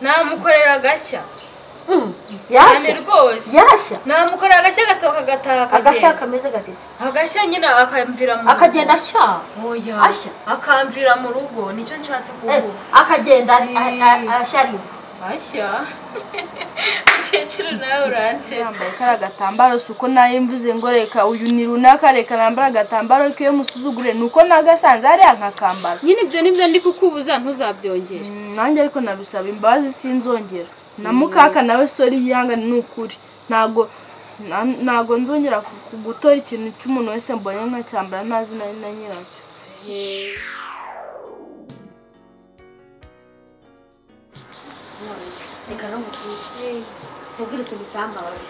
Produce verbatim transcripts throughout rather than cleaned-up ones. namukorera agashya cyane rwose namukorera agashya agasohoka agataka agashya kameze gateze agashya nyina akamvira mu akagenda ashya ashya akamvira mu rugo nicyo nshatse kuvuga akagenda ashari ashya cyeciro nawe uranse yambaye karagatambaro suko naye mvuze ngo reka uyu ni runaka reka nambara agatambaro kiyo musuzugure nuko nagasanze ari ankakambara nyine ibyo nibyo ndi kukubuza ntuzabyongera nanjye ariko nabisaba imbazi sinzongera na mukaka nawe story yihanga n'ukuri nago nago nzongera kugutora ikintu cy'umuntu wese mbonye nkacambara ntazi na nyiracyo Kugira ikintu cyambabaje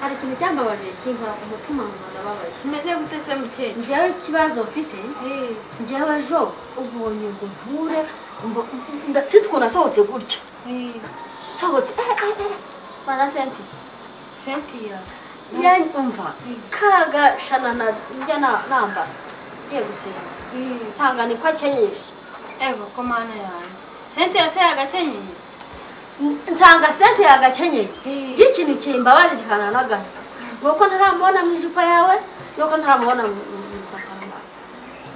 hari ikintu cyambabaje kinkora ku mutima nk'ababaje kimeze gute se mukeye njyewe kibazo mfite njyewe jo ubonye ngo mpure ndatsikora sohotse gutya sohotse bana senti senti ya yani umva kaga shana na njana namba ye gusiga sanga ni kwakenyesha ego komana yanjye senti yase yagakenyeye Nsanga sente yagakenyeye ikintu kimbabaje kikananaga nuko ntaramubona mu ijipo yawe nuko ntaramubona mu ipataro yawe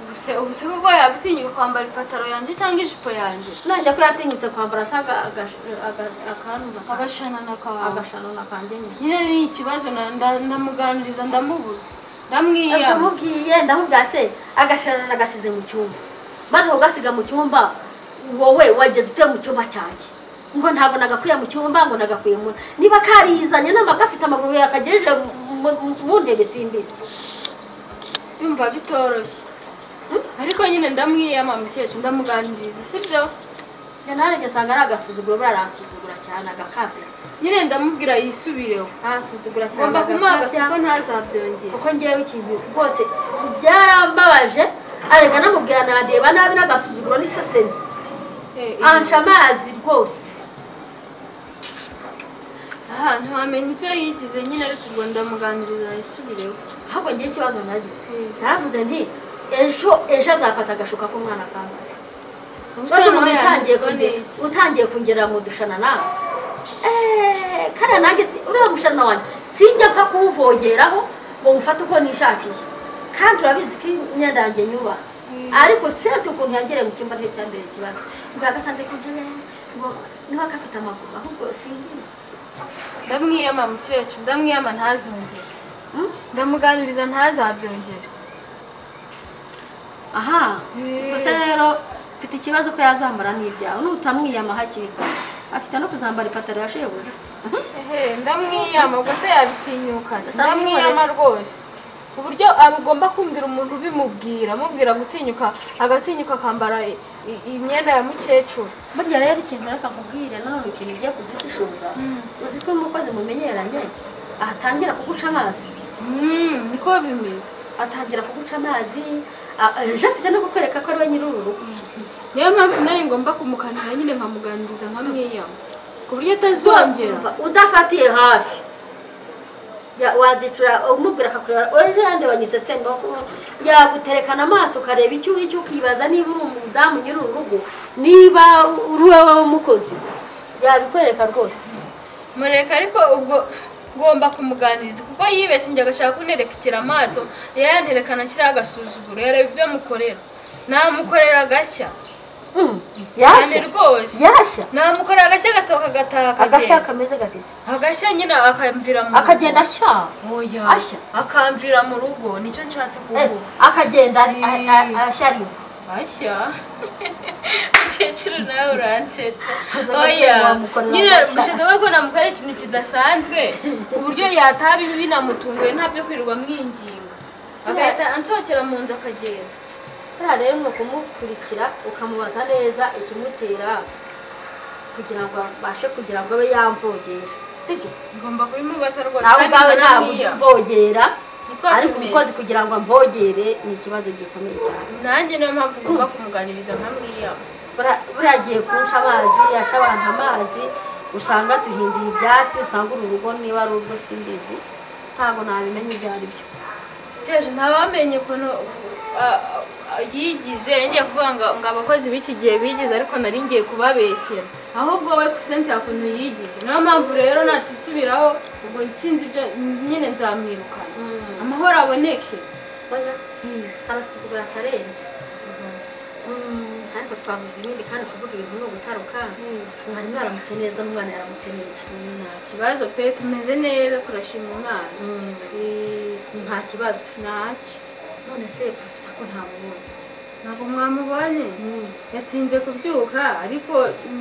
ubuse ubuse kuko yabitinyuka kwambara ipataro yanjye cyangwa ijipo yanjye nanjye ko yatinyutse kwambara saga akantu agashanana ka agashanana kanjye nyine ni ikibazo ndamuganiriza ndamubuza ndamwiye ndamubwiye ndamugase agashanana gasize mu cyumba maze ugasiga mu cyumba wowe wageze ute mu cyumba cyanjye ngo ntago nagakwiye mu cyumba ngo nagakwiye mu niba karizanye n'amagafita amaguru yakagereje mu ndebe simbisi yumva bitoroshye ariko nyine ndamwiyamamukeye ndamuganiriza sibyo ndanarege sanga aragasuzugura baransuzugura cyane agakabira nyine ndamubwira yisubireho ansuzugura cyane ngomba kumwagasa ko ntazabyongera kuko ngewe ikintu rwose byarambabaje arega namubwira nareba nabi n'agasuzuguro n'iseseme anshamazi rwose aha ntamenya ibyo yigize nyine ariko ubwo ndamuganiriza yisubireho ahubwo ngiye ikibazo nagize naravuze nti ejo ejo azafata agashuka k'umwana kambara utangiye kungera mu dushana nawe kara nanjye uriya mushana wanjye sinjya mfa kuwuvogeraho ngo mufate uko nishakiye kandi urabizi ko imyenda yanjye nyubaha ariko sente ukuntu yagere mu cyumba cy'ambere kibazo ngo agasanze ko ntebe ngo niba akafata amaguru ahubwo singize ndamwiyama mukecuru ndamwiyama ntazongere ndamuganiriza ntazabyongere aha gusa rero mfite ikibazo ko yazambara n'ibyawe n'utamwiyama hakiri kare afite no kuzambara ipataro ya shebuja ehe ndamwiyama gusa yabitinyuka ndamwiyama rwose uburyo abugomba kumvira umuntu bimubwira mubwira gutinyuka agatinyuka akambara imyenda ya mukecuru burya rero ikintu akamubwira none ikintu giye kudushishoza uzi ko umukozi mumenyeranye atangira kuguca amazi niko bimeze atangira kuguca amazi ejo afite no kukwereka ko ari we nyiri urugo niyo mpamvu nawe ngomba kumukanira nyine nkamuganiriza nkamwiyama ku buryo atazongera udafatiye hafi ya wazicura umubwira akakurera ejo yande banyise senga ko yaguterekana amaso kareba icyo uri cyo kibaza niba uri umudamu nyiri urugo niba uruwe w'umukozi yabikwereka rwose mureka ariko ubwo ngomba kumuganiriza kuko yibeshe njye agashaka kunerekera amaso yanterekana kiri agasuzuguro yare ibyo mukorera namukorera agashya cyane rwose namukorera agashya agasohoka agataka agashya kameze gateze agashya nyina akamvira mu akagenda ashya ashya akamvira mu rugo nicyo nshatse kuvuga akagenda ashari ashya cyeciro nawe uransetsa oya nyina mushize ko namukorera ikintu kidasanzwe uburyo yatabi binamutunguye nta byo kwirirwa mwinginga agahita ansokera mu nzu akagenda Hara rero mu kumukurikira ukamubaza neza ikimutera kugira ngo bashe kugira ngo abe yamvogera sije ngomba kubimubaza rwose kandi ntabuvogera ariko ukoze kugira ngo amvogere ni ikibazo gikomeye cyane nanjye niyo mpamvu ngomba kumuganiriza nkamwiya buragiye kunca amazi yaca abantu amazi usanga tuhindira ibyatsi usanga urugo niba ari urwo simbizi ntabwo nabimenye ibyo ari byo Seje ntabamenye ko no yigize ngiye kuvuga ngo abakozi b'iki gihe bigize ariko nari ngiye kubabeshyira ahubwo we percent yakuntu yigize nayo mpamvu rero natisubiraho ubwo nsinzi ibyo nyine nzamwirukana amahoro aboneke oya arasuzugura Karenzi ariko twavuze ibindi kandi kuvuga ibintu no gutaruka umwana mwaramutse neza umwana yaramutse neza nta kibazo pe tumeze neza turashima umwana nta kibazo nacyo none se profesa ko ntamubona ntabwo mwamubonye yatinze kubyuka ariko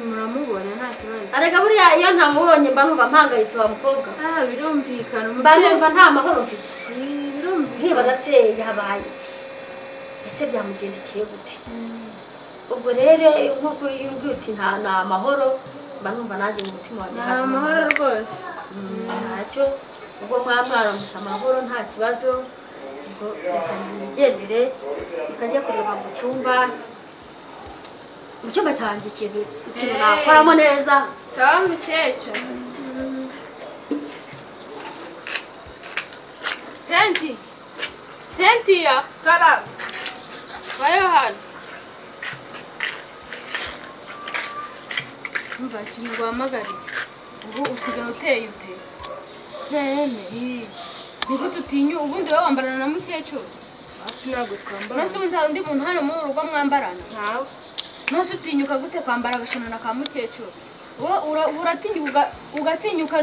muramubona nta kibazo arega buriya iyo ntamubonye mba numva mpangayitse wa mukobwa birumvikana mba numva nta mahoro mfite nkibaza se yabaye iki ese byamugendekeye gute ubwo rero nk'uko uti nta amahoro mba numva nanjye mu mutima wanjye nta mahoro rwose ntacyo ubwo mwamwaramutse amahoro nta kibazo nigendere ikajya kureba mu cyumba mu cyumba cyanjye ikintu nakoramo neza sawa mukecuru senti senti ya kara bayo hano umva ikintu rwamagariye ubu usigaye uteye uteye nene Niko tutinyu ubundi wambarana na mukecuru. Ntabwo twambara. Nose ubundi hari undi muntu hano mu rugo mwambarana. Ntawe. Nose utinyuka gute kwambara agashana na ka mukecuru. Wowe uratinyuka ugatinyuka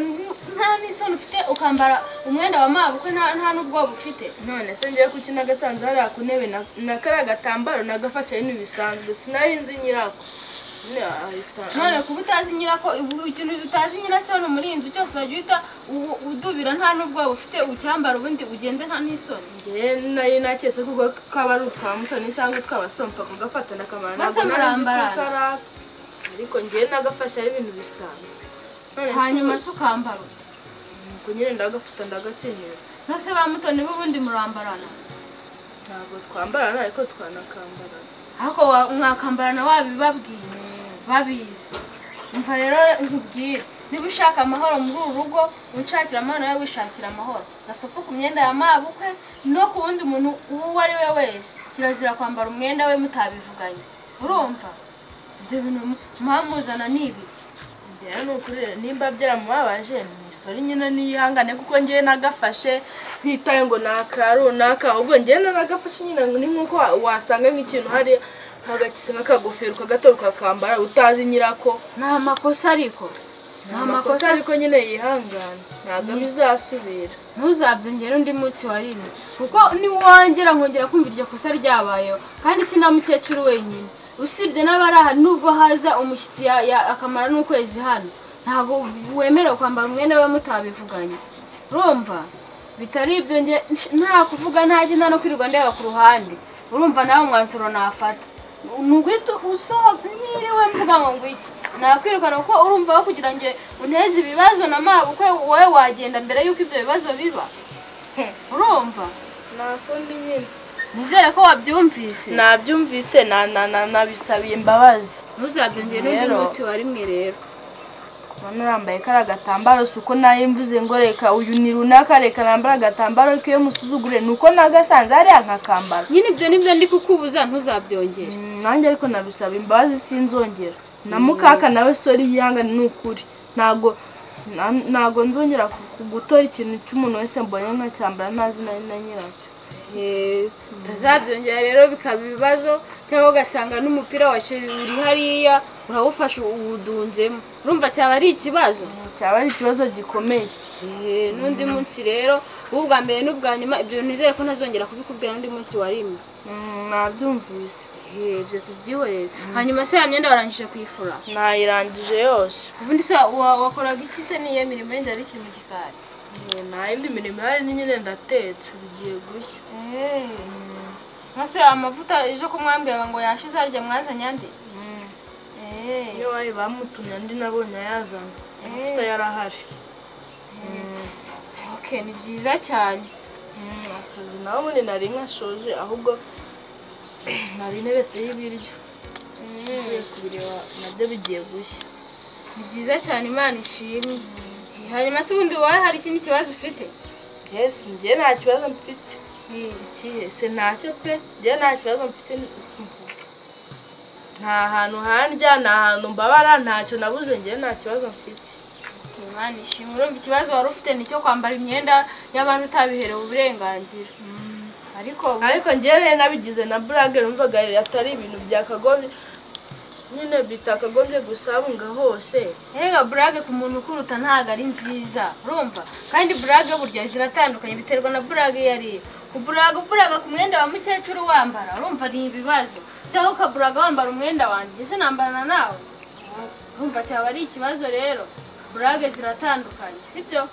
nta n'isoni ufite ukambara umwenda wa mabu ko nta n'ubwo bufite. None se ngiye kukina gasanze hari akunebe na kara gatambaro nagafasha ibintu bisanzwe sinari nzi nyirako. None kuba utazi nyirako ikintu utazi nyiracyo no muri inzu cyose uragihita udubira nta n'ubwo ufite ucyambara ubundi ugende nta n'isoni nge nayo naketse kuko kwaba ari utwamutoni cyangwa twabasomfa kugafatana kamana nabwo narambarana ariko nge nagafasha ari ibintu bisanzwe none hanyuma sukambara ngo nyine ndagafuta ndagakenyera nose bamutoni ubundi murambarana ntabwo twambarana ariko twanakambarana ako mwakambarana wabibabwiye babizi umva rero nkubwire niba ushaka amahoro muri urugo unshakira amana yawe wishakira amahoro gasopo ku myenda ya mabukwe no ku wundi muntu uwo ari we wese kirazira kwambara umwenda we mutabivuganye urumva ibyo bintu mwamuzana n'ibiki rero n'ukuri nimba byaramubabaje n'isori nyine n'ihangane kuko ngiye nagafashe ntitaye ngo nakarunaka ubwo ngiye nagafashe nyine ni nkuko wasanga nk'ikintu hari hagakise n'akagofero kagatoruka kambara utazi nyirako nta makosa ariko nta makosa ariko nyine yihangana ntabwo bizasubira ntuzabyongera undi mutsi warimi kuko niwongera nkongera kumva iryo kosa ryabayeho kandi sinamukecuru wenyine usibye n'abaraha nubwo haza umushyitsi akamara n'ukwezi hano ntabwo wemerewe kwambara umwene we mutabivuganye urumva bitari ibyo nta kuvuga nta jye nta no kwirirwa ndeba ku ruhande urumva nawe umwanzuro nafata Nugutu usohoka niriwe mvuga ngo iki nakwirukana kuko urumva aho kugira nge uneze ibibazo na mabu kwe wowe wagenda mbere yuko ibyo bibazo biba urumva nakundi nyine nizere ko wabyumvise nabyumvise na na nabisabiye imbabazi ntuzabyongera undi muti wari mwe rero bano rambaye karagatambaro suko naye mvuze ngo reka uyu ni runaka reka nambara gatambaro kiye musuzugure nuko nagasanze ari ankakambara nyine ibyo nibyo ndi kukubuza ntuzabyongera nanjye ariko nabisaba imbabazi sinzongera namukaka nawe story yihangana n'ukuri nago nago nzongera kugutora ikintu cy'umuntu wese mbonye nkacyambara ntazi na nyiracyo utazabyongera rero bikaba ibibazo cyangwa ugasanga n'umupira wa sheri uri hariya urawufasha uwudunzemo urumva cyaba ari ikibazo cyaba ari ikibazo gikomeye n'undi munsi rero ubwa mbere n'ubwa nyuma ibyo nizere ko ntazongera kubikubwira n'undi munsi warimwe nabyumvise ibyo tubyihorere hanyuma se ya myenda warangije kuyifura nayirangije yose ubundi se wakoraga iki se n'iyo mirimo yindi yari ikiri mu gikari nta yindi mirimo ihari nyine ndatetse bigiye gushya nose amavuta ejo ko mwambwiraga ngo yashize arya mwazanye andi niyo bari bamutumye ndi nabonye ayazana amavuta yarahari ni byiza cyane akazi nawe ubundi nari nkashoje ahubwo nari neretseho ibiryo kubireba nabyo bigiye gushya ni byiza cyane imana ishimwe hanyuma se ubundi wowe hari ikindi kibazo ufite yes njye nta kibazo mfite se ntacyo pe je nta kibazo mfite nta hantu hanja nta hantu mbabara ntacyo nabuze ngiye nta kibazo mfite imana ishimwe urumva ikibazo wari ufite nicyo kwambara imyenda y'abantu utabiherewe uburenganzira ariko ariko ngiye nabigize na blage numvaga atari ibintu byakagombye nyine bitakagombye gusabunga hose ega blage ku muntu ukuruta ntaga ari nziza urumva kandi blage burya ziratandukanye biterwa na blage yari kuburaga buraga ku mwenda wa mukecuru wambara urumva ari ibibazo cyaho kaburaga wambara umwenda wanjye se nambarana nawe urumva cyaba ari ikibazo rero burage ziratandukanye sibyo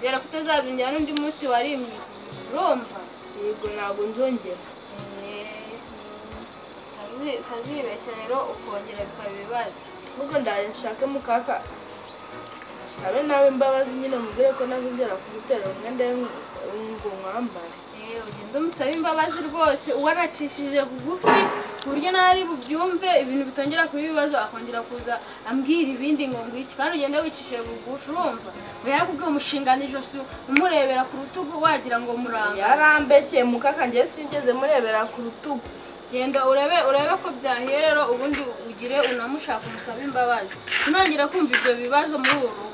zera kutazabinjana n'undi munsi wari imwe urumva yego nago nzongera eh tazibesha rero ukongera bikaba ibibazo ubwo ndashaka mukaka sabe nawe mbabazi nyine mubwire ko nazongera kubutera umwenda w'umwambare ndumusabe imbabazi rwose uwanacishije kugufi buryo nari bubyumve ibintu bitongera ku bibazo akongera kuza ambwira ibindi ngongo iki kandi ugende wicishije bugufi urumva yarakubwiye umushinganije usu umurebera ku rutugu wagira ngo muranga yarambeshye mukaka ngiye singeze murebera ku rutugu genda urebe urebe ko byahiye rero ubundi ugire unamushaka umusabe imbabazi sinongera kumva ibyo bibazo muri urugo